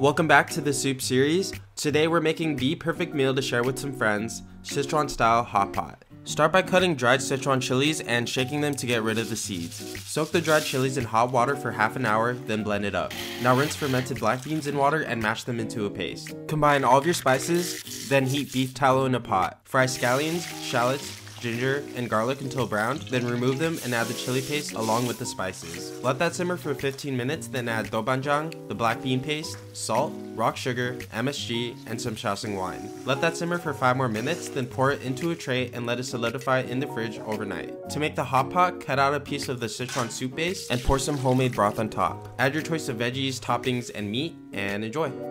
Welcome back to the soup series. Today we're making the perfect meal to share with some friends, Sichuan style hot pot. Start by cutting dried Sichuan chilies and shaking them to get rid of the seeds. Soak the dried chilies in hot water for half an hour, then blend it up. Now rinse fermented black beans in water and mash them into a paste. Combine all of your spices, then heat beef tallow in a pot. Fry scallions, shallots, ginger, and garlic until browned, then remove them and add the chili paste along with the spices. Let that simmer for 15 minutes, then add doubanjang, the black bean paste, salt, rock sugar, MSG, and some Shaoxing wine. Let that simmer for 5 more minutes, then pour it into a tray and let it solidify in the fridge overnight. To make the hot pot, cut out a piece of the Sichuan soup base and pour some homemade broth on top. Add your choice of veggies, toppings, and meat, and enjoy!